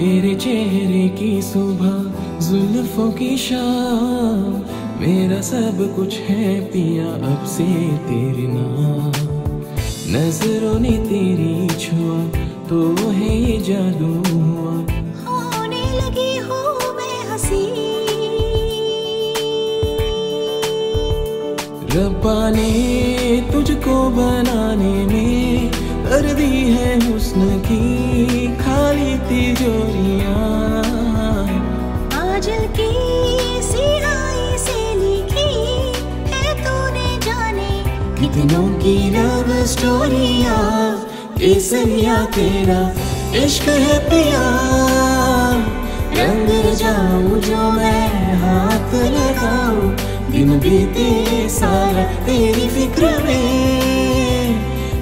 तेरे चेहरे की सुबह, जुल्फों की शाम, मेरा सब कुछ है पिया अब से तेरे नाम। नजरों ने तेरी छुआ तो है ये जादू हुआ, होने लगी हूँ मैं हंसी। रब्बा ने तुझको बनाने में कर दी है हुस्न की खाली तिजोरियाँ। आजल की सिराई से लिखी है तूने जाने कितनों की लव स्टोरियाँ। केसरिया तेरा इश्क है पिया, रंग जाऊँ जो मैं हाथ लगाऊँ, दिन बीते सारा तेरी फिक्र में,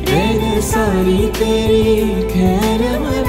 रह सारी तेरी खैर में।